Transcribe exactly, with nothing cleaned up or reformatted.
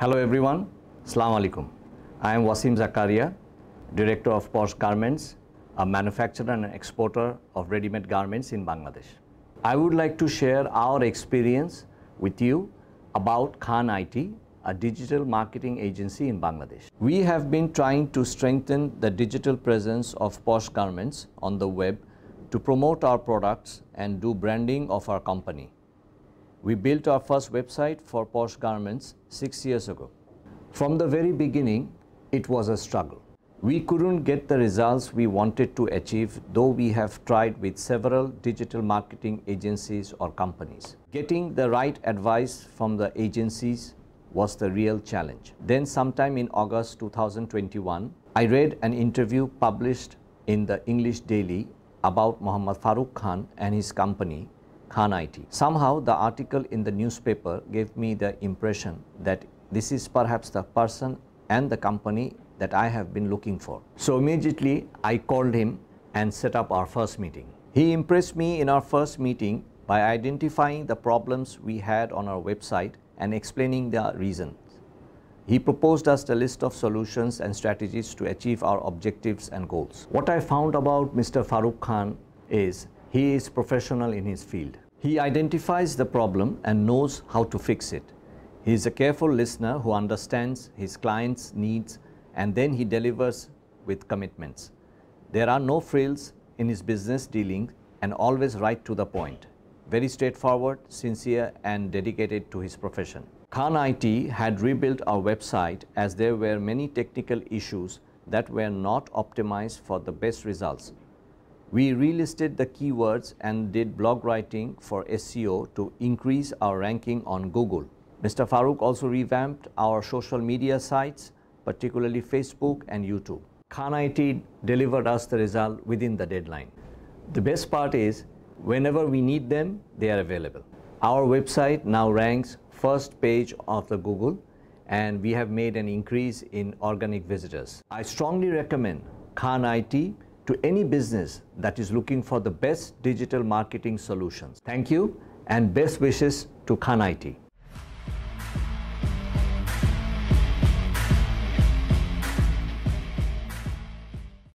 Hello everyone, Assalamu Alaikum. I am Wasim Zakariah, Director of Posh Garments, a manufacturer and exporter of ready-made garments in Bangladesh. I would like to share our experience with you about Khan I T, a digital marketing agency in Bangladesh. We have been trying to strengthen the digital presence of Posh Garments on the web to promote our products and do branding of our company. We built our first website for Posh Garments six years ago. From the very beginning, it was a struggle. We couldn't get the results we wanted to achieve, though we have tried with several digital marketing agencies or companies. Getting the right advice from the agencies was the real challenge. Then sometime in August two thousand twenty-one, I read an interview published in the English Daily about Md Faruk Khan and his company, Khan I T. Somehow the article in the newspaper gave me the impression that this is perhaps the person and the company that I have been looking for. So immediately I called him and set up our first meeting. He impressed me in our first meeting by identifying the problems we had on our website and explaining the reasons. He proposed us a list of solutions and strategies to achieve our objectives and goals. What I found about Mister Faruk Khan is he is professional in his field. He identifies the problem and knows how to fix it. He is a careful listener who understands his clients' needs, and then he delivers with commitments. There are no frills in his business dealings and always right to the point. Very straightforward, sincere and dedicated to his profession. Khan I T had rebuilt our website as there were many technical issues that were not optimized for the best results. We relisted the keywords and did blog writing for S E O to increase our ranking on Google. Mister Faruk also revamped our social media sites, particularly Facebook and YouTube. Khan I T delivered us the result within the deadline. The best part is, whenever we need them, they are available. Our website now ranks first page of the Google, and we have made an increase in organic visitors. I strongly recommend Khan I T to any business that is looking for the best digital marketing solutions. Thank you and best wishes to Khan I T.